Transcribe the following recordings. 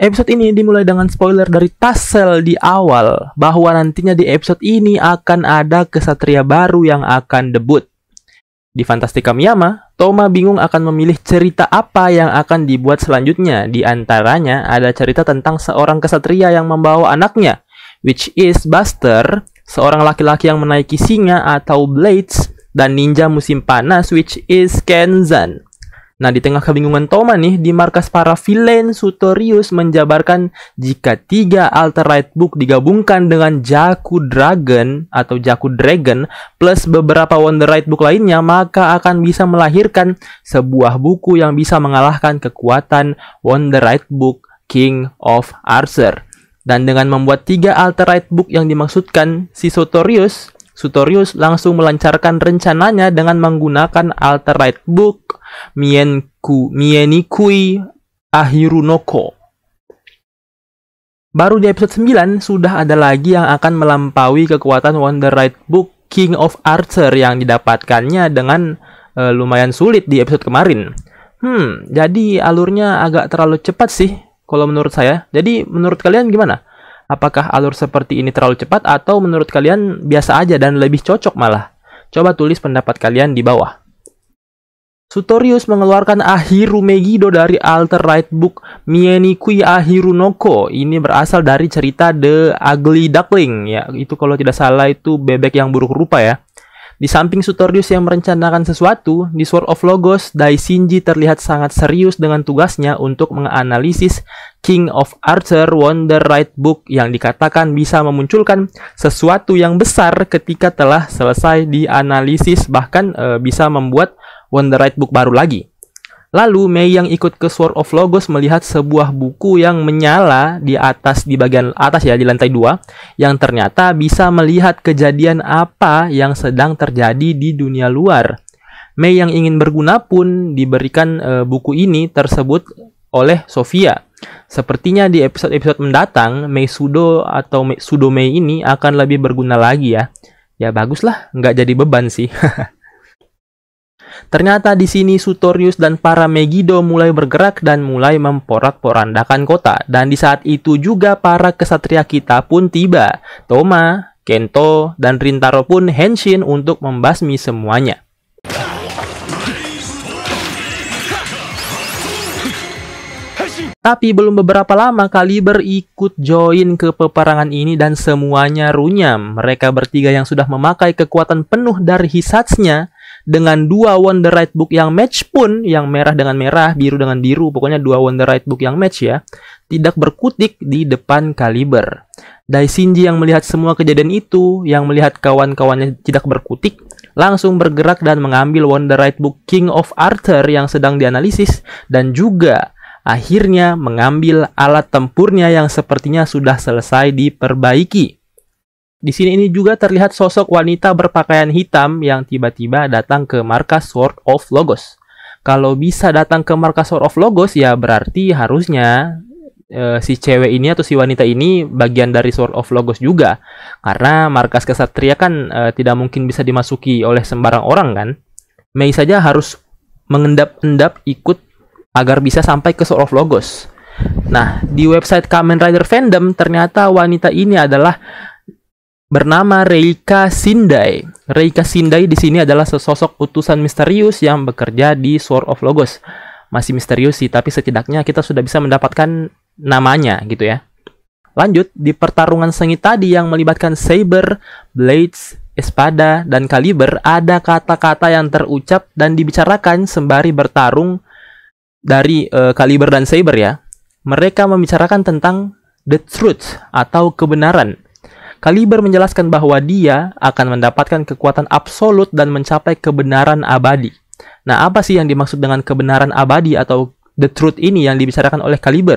Episode ini dimulai dengan spoiler dari Tassel di awal bahwa nantinya di episode ini akan ada kesatria baru yang akan debut. Di Fantastic Kamiyama, Toma bingung akan memilih cerita apa yang akan dibuat selanjutnya. Di antaranya ada cerita tentang seorang kesatria yang membawa anaknya, which is Buster, seorang laki-laki yang menaiki singa atau Blades, dan ninja musim panas, which is Kenzan. Nah, di tengah kebingungan Toma nih, di markas para villain, Storious menjabarkan jika tiga Alter Ride Book digabungkan dengan Jaaku Dragon atau Jaaku Dragon plus beberapa Wonder Ride Book lainnya, maka akan bisa melahirkan sebuah buku yang bisa mengalahkan kekuatan Wonder Ride Book King of Archer. Dan dengan membuat tiga Alter Ride Book yang dimaksudkan si Storious langsung melancarkan rencananya dengan menggunakan Alter Ride Book Mienku Mienikui Ahirunoko. Baru di episode 9 sudah ada lagi yang akan melampaui kekuatan Wonder Ride Book King of Archer yang didapatkannya dengan lumayan sulit di episode kemarin. Jadi alurnya agak terlalu cepat sih kalau menurut saya. Jadi menurut kalian gimana? Apakah alur seperti ini terlalu cepat atau menurut kalian biasa aja dan lebih cocok malah? Coba tulis pendapat kalian di bawah. Storious mengeluarkan Ahiru Megido dari Alter Ride Book Mieniku Ahiru Noko. Ini berasal dari cerita The Ugly Duckling. Ya, itu kalau tidak salah itu bebek yang buruk rupa ya. Di samping Storious yang merencanakan sesuatu, di Sword of Logos, Daishinji terlihat sangat serius dengan tugasnya untuk menganalisis King of Archer Wonder Ride Book yang dikatakan bisa memunculkan sesuatu yang besar ketika telah selesai dianalisis, bahkan bisa membuat Wonder Ride Book baru lagi. Lalu Mei yang ikut ke Sword of Logos melihat sebuah buku yang menyala di bagian atas ya, di lantai 2, yang ternyata bisa melihat kejadian apa yang sedang terjadi di dunia luar. Mei yang ingin berguna pun diberikan buku ini tersebut oleh Sofia. Sepertinya di episode-episode mendatang, Mei Sudo atau Sudo Mei ini akan lebih berguna lagi ya. Ya baguslah, nggak jadi beban sih. Ternyata di sini Storious dan para Megiddo mulai bergerak dan mulai memporak-porandakan kota. Dan di saat itu juga para kesatria kita pun tiba. Toma, Kento, dan Rintaro pun henshin untuk membasmi semuanya. Tapi belum beberapa lama, Calibur ikut join ke peperangan ini dan semuanya runyam. Mereka bertiga yang sudah memakai kekuatan penuh dari hisatsnya dengan dua Wonder Ride Book yang match pun, yang merah dengan merah, biru dengan biru, pokoknya dua Wonder Ride Book yang match ya, tidak berkutik di depan Calibur. Daishinji yang melihat semua kejadian itu, yang melihat kawan-kawannya tidak berkutik, langsung bergerak dan mengambil Wonder Ride Book King of Arthur yang sedang dianalisis dan juga akhirnya mengambil alat tempurnya yang sepertinya sudah selesai diperbaiki. Di sini ini juga terlihat sosok wanita berpakaian hitam yang tiba-tiba datang ke markas Sword of Logos. Kalau bisa datang ke markas Sword of Logos, ya berarti harusnya si cewek ini atau si wanita ini bagian dari Sword of Logos juga. Karena markas kesatria kan tidak mungkin bisa dimasuki oleh sembarang orang kan. Mei saja harus mengendap-endap ikut agar bisa sampai ke Sword of Logos. Nah, di website Kamen Rider Fandom ternyata wanita ini adalah bernama Reika Shindai. Reika Shindai di sini adalah sesosok utusan misterius yang bekerja di Sword of Logos. Masih misterius sih, tapi setidaknya kita sudah bisa mendapatkan namanya gitu ya. Lanjut, di pertarungan sengit tadi yang melibatkan Saber, Blades, Espada, dan Calibur, ada kata-kata yang terucap dan dibicarakan sembari bertarung dari Calibur dan Saber ya. Mereka membicarakan tentang the truth atau kebenaran. Calibur menjelaskan bahwa dia akan mendapatkan kekuatan absolut dan mencapai kebenaran abadi. Nah, apa sih yang dimaksud dengan kebenaran abadi atau the truth ini yang dibicarakan oleh Calibur?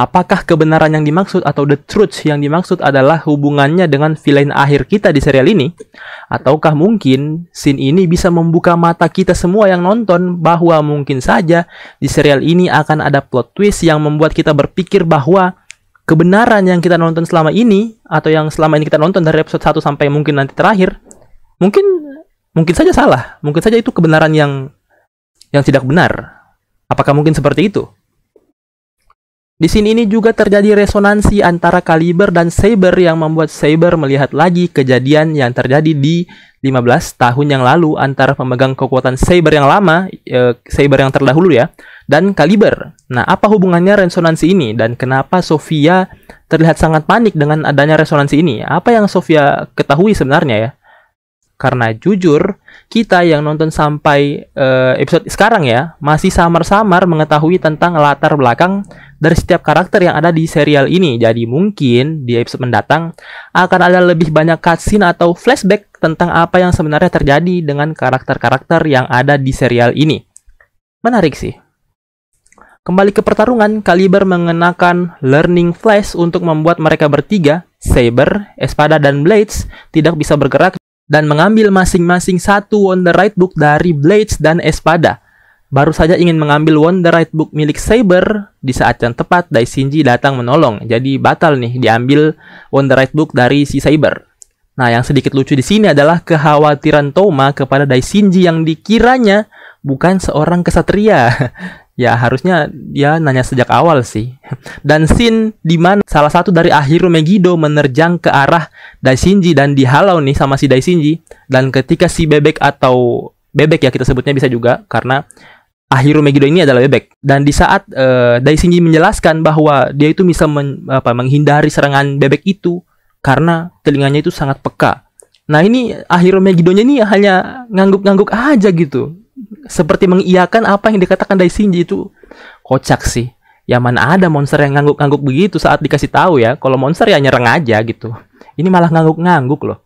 Apakah kebenaran yang dimaksud atau the truth yang dimaksud adalah hubungannya dengan villain akhir kita di serial ini? Ataukah mungkin scene ini bisa membuka mata kita semua yang nonton bahwa mungkin saja di serial ini akan ada plot twist yang membuat kita berpikir bahwa kebenaran yang kita nonton selama ini atau yang selama ini kita nonton dari episode 1 sampai mungkin nanti terakhir, mungkin saja salah, mungkin saja itu kebenaran yang tidak benar. Apakah mungkin seperti itu? Di sini ini juga terjadi resonansi antara Calibur dan Saber yang membuat Saber melihat lagi kejadian yang terjadi di 15 tahun yang lalu antara pemegang kekuatan Saber yang lama, Saber yang terdahulu ya, dan Calibur. Nah, apa hubungannya resonansi ini dan kenapa Sofia terlihat sangat panik dengan adanya resonansi ini? Apa yang Sofia ketahui sebenarnya ya? Karena jujur, kita yang nonton sampai episode sekarang ya, masih samar-samar mengetahui tentang latar belakang dari setiap karakter yang ada di serial ini. Jadi mungkin di episode mendatang akan ada lebih banyak cutscene atau flashback tentang apa yang sebenarnya terjadi dengan karakter-karakter yang ada di serial ini. Menarik sih. Kembali ke pertarungan, Calibur mengenakan Learning Flash untuk membuat mereka bertiga, Saber, Espada, dan Blades, tidak bisa bergerak dan mengambil masing-masing satu Wonder Ride Book dari Blades dan Espada. Baru saja ingin mengambil Wonder Ride Book milik Saber, di saat yang tepat Daishinji datang menolong. Jadi batal nih diambil Wonder Ride Book dari si Saber. Nah, yang sedikit lucu di sini adalah kekhawatiran Toma kepada Daishinji yang dikiranya bukan seorang kesatria. Ya, harusnya dia nanya sejak awal sih. Dan scene dimana salah satu dari Ahiru Megido menerjang ke arah Daishinji dan dihalau nih sama si Daishinji. Dan ketika si bebek atau bebek ya kita sebutnya bisa juga, karena Ahiru Megido ini adalah bebek. Dan di saat Daishinji menjelaskan bahwa dia itu bisa menghindari serangan bebek itu karena telinganya itu sangat peka. Nah, ini Ahiru Megidonya ini hanya ngangguk-ngangguk aja gitu, seperti mengiyakan apa yang dikatakan Daishinji. Itu kocak sih. Ya mana ada monster yang ngangguk-ngangguk begitu saat dikasih tahu ya. Kalau monster ya nyerang aja gitu. Ini malah ngangguk-ngangguk loh.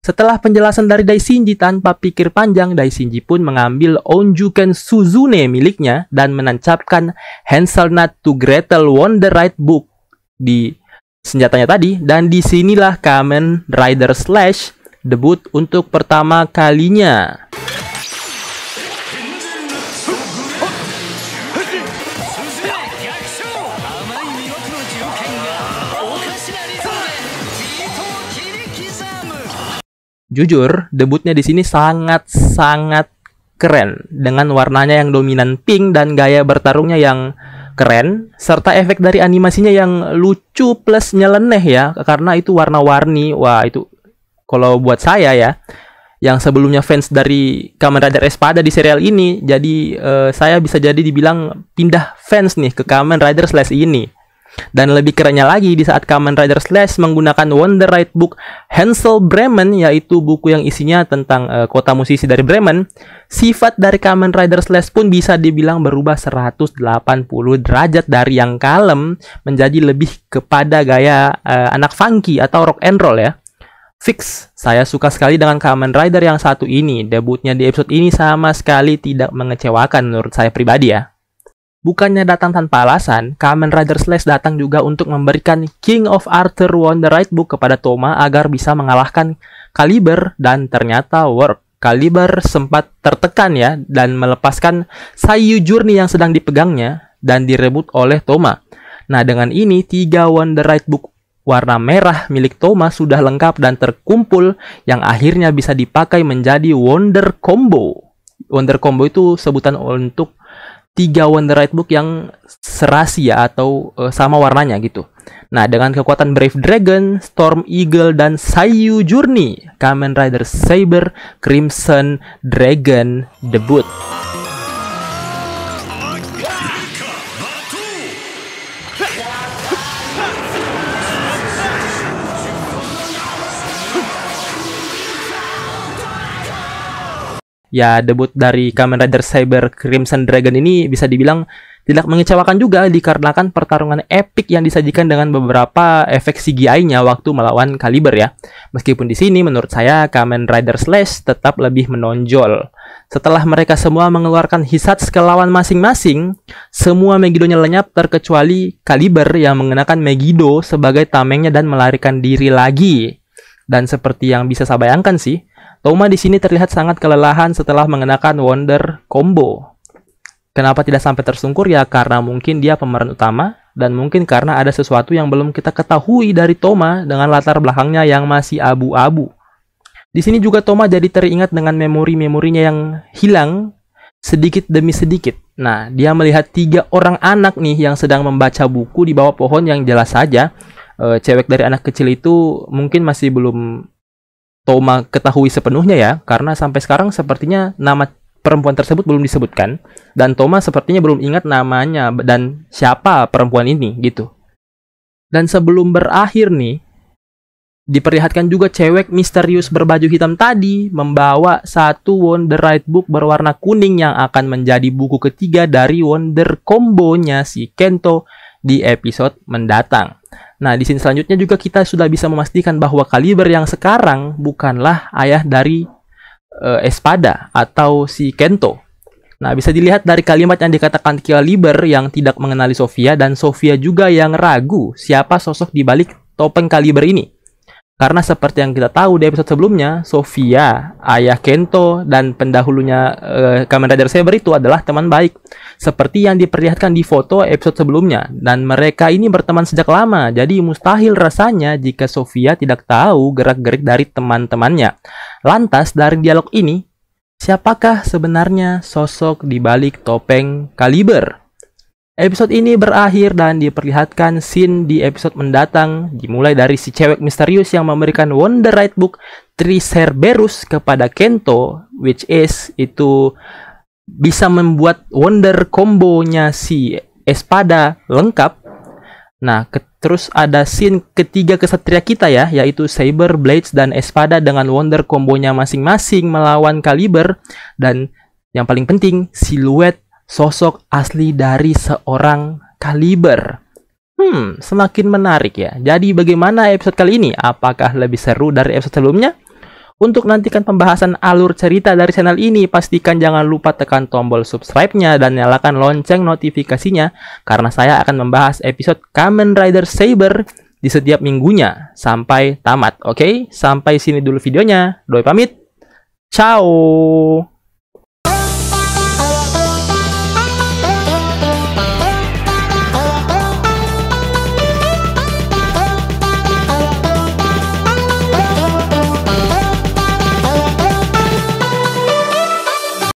Setelah penjelasan dari Daishinji tanpa pikir panjang, Daishinji pun mengambil onjuken Suzune miliknya dan menancapkan Hazelnut to Gretel Wonder Ride Book di senjatanya tadi. Dan disinilah Kamen Rider Slash debut untuk pertama kalinya. Jujur, debutnya di sini sangat-sangat keren dengan warnanya yang dominan pink dan gaya bertarungnya yang keren, serta efek dari animasinya yang lucu plus nyeleneh ya, karena itu warna-warni. Wah, itu kalau buat saya ya, yang sebelumnya fans dari Kamen Rider Espada di serial ini, jadi saya bisa jadi dibilang pindah fans nih ke Kamen Rider Slash ini. Dan lebih kerennya lagi, di saat Kamen Rider Slash menggunakan Wonder Ride Book Hansel Bremen, yaitu buku yang isinya tentang kota musisi dari Bremen, sifat dari Kamen Rider Slash pun bisa dibilang berubah 180 derajat dari yang kalem menjadi lebih kepada gaya anak funky atau rock and roll ya. Fix, saya suka sekali dengan Kamen Rider yang satu ini. Debutnya di episode ini sama sekali tidak mengecewakan menurut saya pribadi ya. Bukannya datang tanpa alasan, Kamen Rider Slash datang juga untuk memberikan King of Arthur Wonder Ride Book kepada Toma agar bisa mengalahkan Calibur, dan ternyata work. Calibur sempat tertekan ya dan melepaskan Sayu Journey yang sedang dipegangnya dan direbut oleh Toma. Nah, dengan ini 3 Wonder Ride Book warna merah milik Toma sudah lengkap dan terkumpul, yang akhirnya bisa dipakai menjadi Wonder Combo. Wonder Combo itu sebutan untuk 3 Wonder Ride Book yang serasi ya, atau sama warnanya gitu. Nah, dengan kekuatan Brave Dragon, Storm Eagle, dan Sayu Journey, Kamen Rider Saber Crimson Dragon debut. Ya, debut dari Kamen Rider Saber Crimson Dragon ini bisa dibilang tidak mengecewakan juga, dikarenakan pertarungan epic yang disajikan dengan beberapa efek CGI-nya waktu melawan Calibur ya. Meskipun di sini menurut saya Kamen Rider Slash tetap lebih menonjol. Setelah mereka semua mengeluarkan hisats ke lawan masing-masing, semua Megiddonya lenyap terkecuali Calibur yang mengenakan Megiddo sebagai tamengnya dan melarikan diri lagi. Dan seperti yang bisa saya bayangkan sih, Toma di sini terlihat sangat kelelahan setelah mengenakan Wonder Combo. Kenapa tidak sampai tersungkur ya? Karena mungkin dia pemeran utama Dan mungkin karena ada sesuatu yang belum kita ketahui dari Toma dengan latar belakangnya yang masih abu-abu. Di sini juga Toma jadi teringat dengan memori-memorinya yang hilang sedikit demi sedikit. Nah, dia melihat 3 orang anak nih yang sedang membaca buku di bawah pohon yang jelas saja. Cewek dari anak kecil itu mungkin masih belum Toma ketahui sepenuhnya ya, karena sampai sekarang sepertinya nama perempuan tersebut belum disebutkan. Dan Toma sepertinya belum ingat namanya dan siapa perempuan ini gitu. Dan sebelum berakhir nih, diperlihatkan juga cewek misterius berbaju hitam tadi membawa 1 Wonder Ride Book berwarna kuning yang akan menjadi buku ketiga dari Wonder Combo-nya si Kento di episode mendatang. Nah, di sini selanjutnya juga kita sudah bisa memastikan bahwa Calibur yang sekarang bukanlah ayah dari Espada atau si Kento. Nah, bisa dilihat dari kalimat yang dikatakan Calibur yang tidak mengenali Sofia dan Sofia juga yang ragu siapa sosok di balik topeng Calibur ini. Karena seperti yang kita tahu di episode sebelumnya, Sofia, ayah Kento, dan pendahulunya Kamen Rider Saber itu adalah teman baik. Seperti yang diperlihatkan di foto episode sebelumnya. Dan mereka ini berteman sejak lama, jadi mustahil rasanya jika Sofia tidak tahu gerak-gerik dari teman-temannya. Lantas dari dialog ini, siapakah sebenarnya sosok di balik topeng Calibur? Episode ini berakhir dan diperlihatkan scene di episode mendatang, dimulai dari si cewek misterius yang memberikan Wonder Ride Book Tricerberus kepada Kento, which is itu bisa membuat Wonder Combo-nya si Espada lengkap. Nah, terus ada scene ketiga kesatria kita ya, yaitu Saber, Blades, dan Espada dengan Wonder Combo-nya masing-masing melawan Calibur. Dan yang paling penting, siluet sosok asli dari seorang Calibur. Semakin menarik ya. Jadi bagaimana episode kali ini? Apakah lebih seru dari episode sebelumnya? Untuk nantikan pembahasan alur cerita dari channel ini, pastikan jangan lupa tekan tombol subscribe-nya dan nyalakan lonceng notifikasinya, karena saya akan membahas episode Kamen Rider Saber di setiap minggunya sampai tamat. Oke, sampai sini dulu videonya. Doi pamit. Ciao!